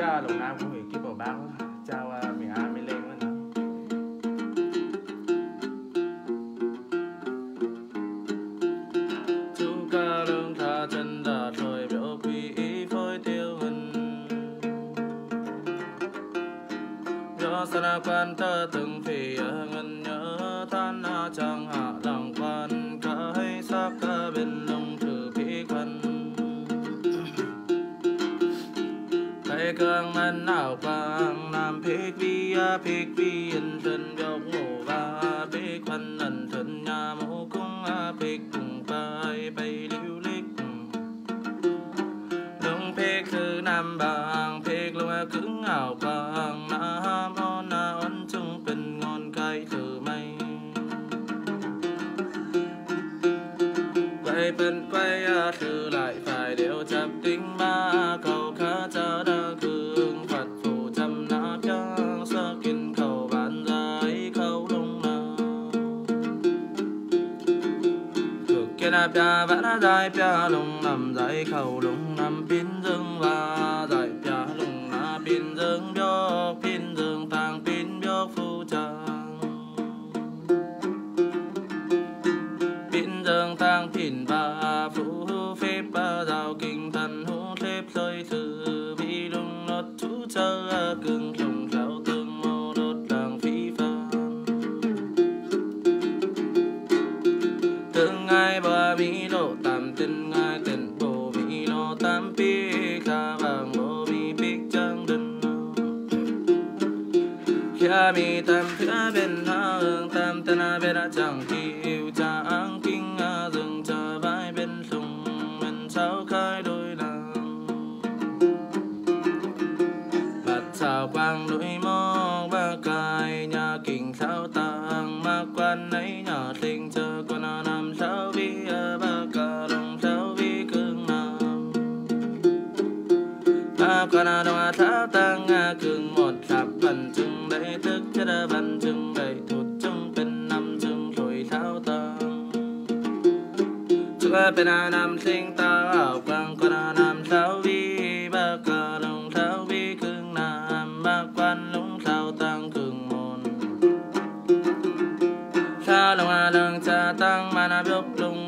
chứ Đồng Nam cũng bị kiếp vào bác trao miền Nam mới lên đó. Chú ca đường tha chân đã trời biểu quý ý phối tiêu hình. Nhớ xa na quan ta từng phì ở ngân nhớ than na chẳng hạ lòng quan cả hay xác cả bên lòng trừ phí quan. Cương ngân ảo vàng làm phết vi yên thân bọc ngủ và bế quan ẩn thân nhà mẫu cung a phết cùng bay bay lưu lịch đông phết cứ nam bàng phết luôn a cứng ảo vàng nam on na on chung bình ngon cay thử mây quay bên quay a thử lại phải đều chấp tính ba cầu khá chờ đợi pia vã dài pia lùng nằm dài khẩu lùng nằm pin dương và dài pia lùng na pin dương tàng pin biếc phu trang pin dương tàng pin ba phu phép ba giàu kinh thần hú thép rơi từ bi lùng nốt chú chờ cương trùng sao tương mô đốt làng phi pha tương ai bờ mi độ tam tinh ngài tình bồ mi lo tam pi ca vàng bồ mi biết trang đình kia mi tam phía bên tha hương tam tên a bên a chẳng kiêu cha áng kinh a dừng chờ vai bên sùng mình sao khai đôi nàng mặt sao quang đôi mô ba cài nhà kinh sao tàng ma quan ấy nhà tình chờ con a nam sao vi ba ca đồng sao vi cương nam ba con a đồng a sao tàng a cương một sạp vần chừng đấy thức chất a vần chừng đấy thụt chừng bên năm chừng rồi sao tàng chừng a bên a nam sinh ta ảo quang con a nam sao vi ba ca đồng sao vi cương nam ba quan lũng sao tàng cương môn sao đồng a đồng cha tàng mà na bốc lung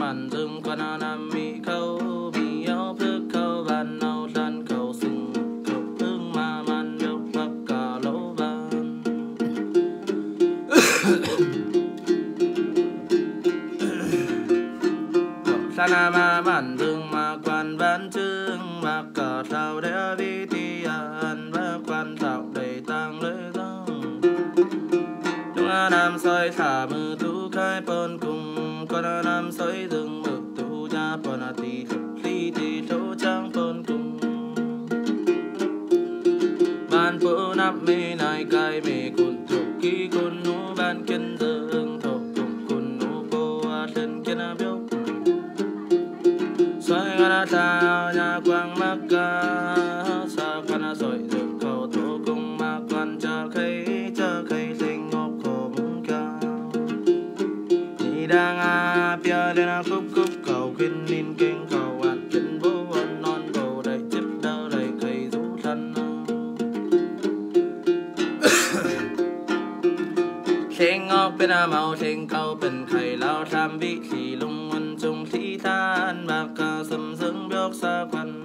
màn dương quan nam mi khâu mi áo phước khâu bàn nâu tan khâu sừng khâu hương ma man đốc bắc cả lỗ ban sa na ma màn dương ma quan bán trương ma cả sao đế vi ti an ba quan tạo đầy tang lưỡi răng đúng nam soi thả mưa tú khai pôn cùng con nam soi rừng mực tu cha pon a ti ti tu trang pon cung ban phụ nam mi nai cai mi cun thục ki cun nu ban kiên dương thục cùng cun nu cô a thân kiên a biếu soi con a ta nhà quang mắc ca sa con a soi rừng cầu tu cung ma quan cha khay sinh ngọc khổ mung ca ni đang a pia lên a khúc khúc cầu khuyên linh kinh cầu hoạt chân vô ân non cầu đầy chip đau đầy cây rú thân sinh ngọc bên a màu sinh cầu bình khẩy lao tham vị thì lung quân trung thi than bạc ca sầm dưỡng biếc xa quan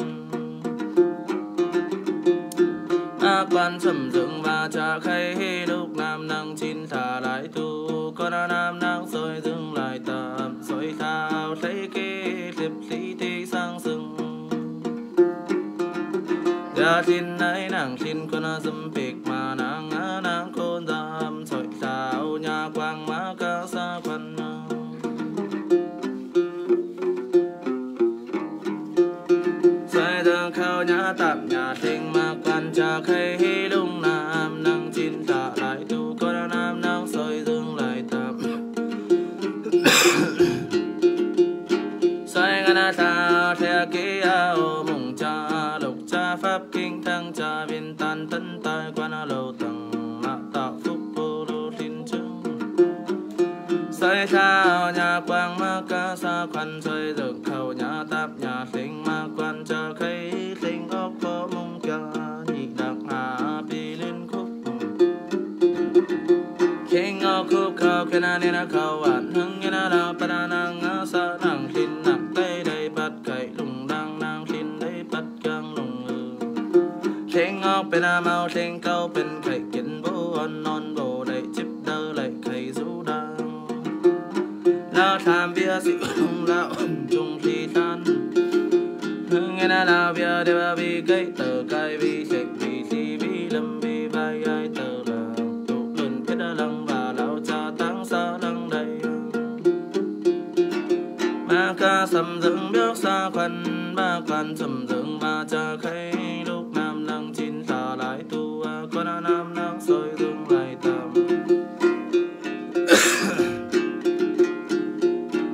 a quan sầm dưỡng và cha khay lúc nam năng chín thả lại tu con a nam năng rồi dừng lại ta soi thao thấy kê liệp lý thi sang sừng ra tin nãy nàng tin con a dâm việc mà nàng á nàng con dâm soi thao nhà quang má ca xa quan soi đường khao nhà tạm nhà tình mà quan cha khay lung nam nàng tin ta lại tu con a nam nàng soi dừng lại tạm ta theo kế ao mùng cha lục cha pháp kinh thăng cha viên tan tấn tai quan lâu tầng mạ tạo phúc bồ lô tin chứng xây thao nhà quang ma ca sa quan xây dựng khẩu nhà tạp nhà sinh ma quan cha khay màu trên câu bên khẩy kiến bố on non bồ đầy chip đơ lại khẩy rú đăng lao tham bia xịu không lao chung chi tan hương nghe na lao bia để ba bi cây tờ cây bi sạch bi si bi lâm bi bay ai tờ là tụ lần kết lăng và lao cha táng xa lăng đầy ma ca sầm dưỡng biếc xa quan ba quan sầm dưỡng ba cha khay lúc nam lăng chín lại tu con nam nắng soi dung lại tầm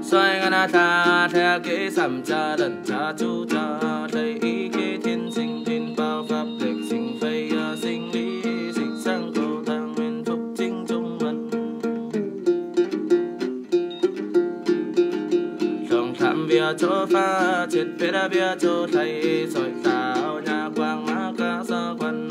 xoay ngân ta theo kế sầm cha đần cha chú cha thấy ý kế thiên sinh thiên bao pháp lịch sinh phây sinh lý sinh sang cầu tăng nguyên phúc chính trung văn trong thảm bia chỗ pha chết bia đá bia chỗ thầy soi tạo nhà quang má cá sao quan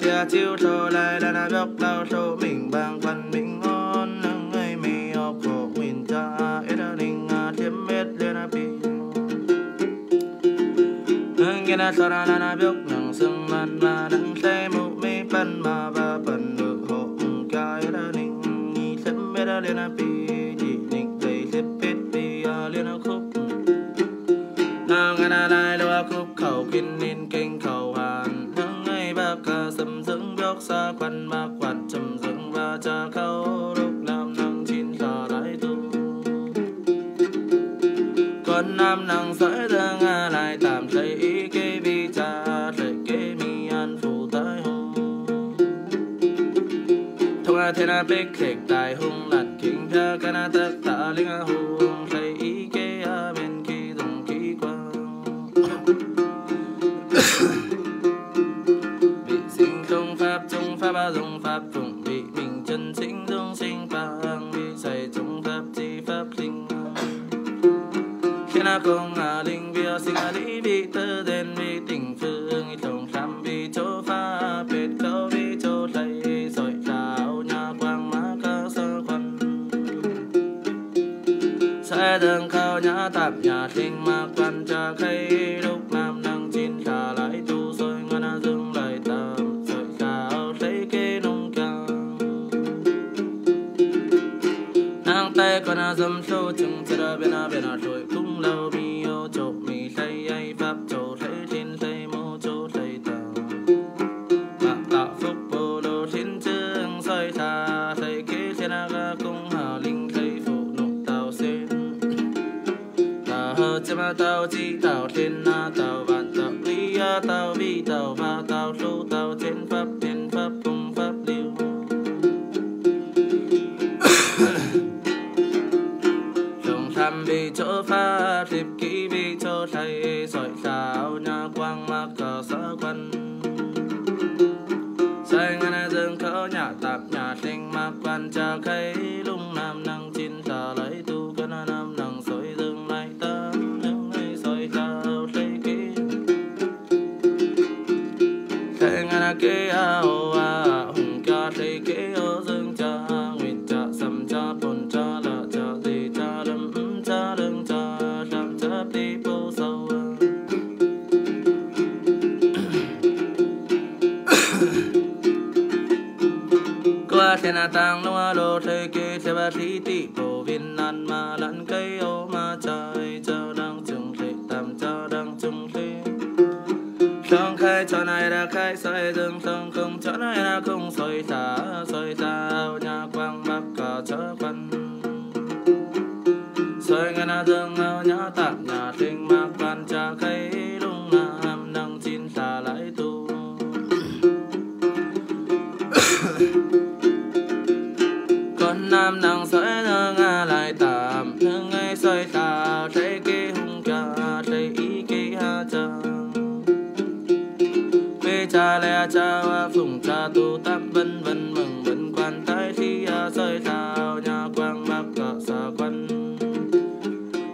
tia chiêu thô lại đã na gốc lao thô mình bang quan mình on nắng ngày mi học khổ mình cha ít linh thêm mét lên na pi nắng kia na sờ na na gốc nắng sương man mà nắng say mù mi pan mà ba pan được hộ ca ít linh nghi thêm mét lên na pi chỉ định thấy xếp hết pi lên na khúc nắng kia na lại loa khúc khẩu kinh nên kinh khẩu hàn ca sầm dưỡng bước xa quan ba quan trầm dưỡng và cha khâu lúc nam năng chín giờ đại tu con nam năng sợi ra nga lại tạm thấy ý kế bi cha thấy kế mi an phù tới hùng thông a thiên a bích thiệt tài hùng lạt kính cha ca na tất tạ linh a hùng thấy ý kế a bên kia dùng khí quang pháp dùng pháp phụng bị bình chân sinh dung sinh phang bị xây chúng pháp chi pháp linh khi na công ngà linh bia sinh a lý bị tơ đen bị tình phương tổng tham bị chỗ pha bệt câu bị chỗ thầy sỏi trào nhà quang má ca sơ quan sai đường khao nhà tạp nhà thinh ma quan cha khay lúc nam năng chín trà lại tu rồi ngân dương lại tạm tay con a dâm sâu chừng chờ bên a rồi cũng lâu mi ô chụp mi thấy ai pháp chỗ thấy thiên thấy mô chỗ thấy tàu bạn tạo phúc bồ đồ thiên chương soi tha thấy kế thiên a ga cung hà linh thấy phụ nộp tàu sen tà hơ chim a tàu chi tàu thiên a tàu vạn tàu lý a tàu vi tàu và tàu tu tàu trên pháp cung pháp liêu vì chỗ pha thiệp kỹ vì chỗ thầy sỏi xào nhà quang mạc cờ sở quân xây ngân dương khỡ nhà tạp nhà sinh mạc quan trà khay lúc nam năng chín tà lấy tu cân nam năng sỏi dương lại tấm nắng ấy sỏi xào thấy kỹ xây ngân kỹ ao hùng ca thấy kỹ ô dương cha nguyện cha sầm cha bồn cha là cha gì cha lâm cha lưng cha làm cha đi bố sâu qua thiên hạ tăng lúa lô thấy kê thế ba thí tị bổ viên ăn mà lặn cây ô mà trời cha đang trùng thị tạm cha đang trùng thị trong khai cho này đã khai soi dương trong không cho này là không soi thả nhà quang bắc cả chớ quan soi ngân a dương ao nhã tạp nhà thinh ma quan cha khay lúc nam năng chín tà lại tu con nam năng soi dương a lại tạm nương ngay soi tà thấy kê hung cha thấy ý kê ha cha quê cha le cha và phụng cha tu tắc vân vân mừng vân quan tái thi a soi tào nhà quang mắc cọ xa quan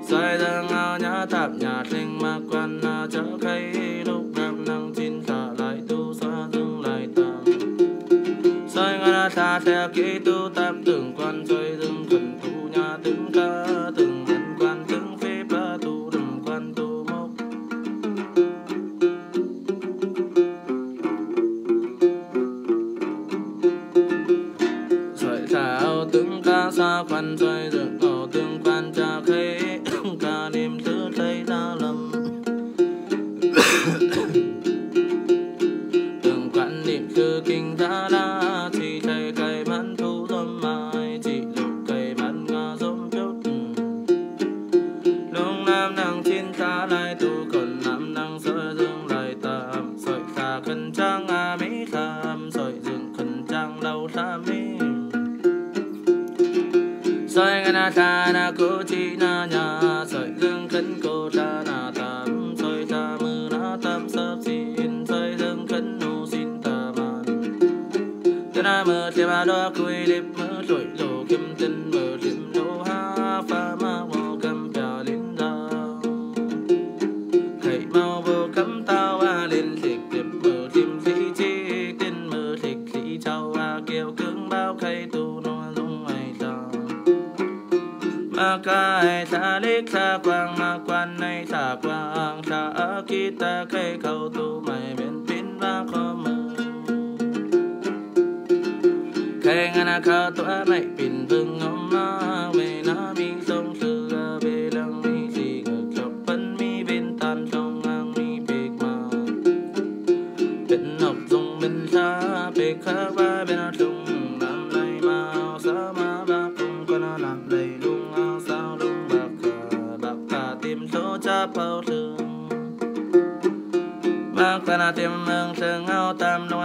xoay ra ngao nhã tạp nhà sinh ma quan na chớ khay lúc nam năng chín tà lại tu xa từng ca từng lần quan từng phép ba tu từng quan tu mốc rồi sao từng ca xa quan rồi được ở từng quan cha khế ca niệm tứ thấy ra lầm từng quan niệm cứ kinh ra la thì thấy cây bán thu tâm mai chỉ lục cây bán nga giống chút lúc nam đang thiên ta lại tu còn nam đang sợi dương lại tạm sợi khả khẩn trang a mỹ kham sợi dương khẩn trang lâu ta mỹ sợi ngân ta na cô chi na nhà sợi dương khẩn cô ta na tạm sợi ta mưa na tạm sắp xin sợi dương khẩn nô xin ta bàn ta na mơ te ba đo quy đẹp mơ rồi lô kim tinh mơ liệm lô ha pha ma vô cam pia linh đao thầy mau vô cấm tao a lên thiệt đẹp mơ tìm phi chi tin mơ thiệt thị châu a kêu cứng bao khay tu no dung ai tao ma kai ta lê ta quang ma quan nay ta quang ta a ki ta khay khâu tu mày bên pin ba kho mơ khay ngân a khâu tỏa mày pin vương ngắm ma về na mi sông sư a về lăng mi gì ngược chọc phân mi bên tan sông ngang mi bệt ma bên học dùng bên xa bệt khá ba bên sông làm lại ma sao ma ba cùng con làm đầy lung ao sao lung bạc cả tìm số cha bao thương bạc ta tìm mương sương ao tam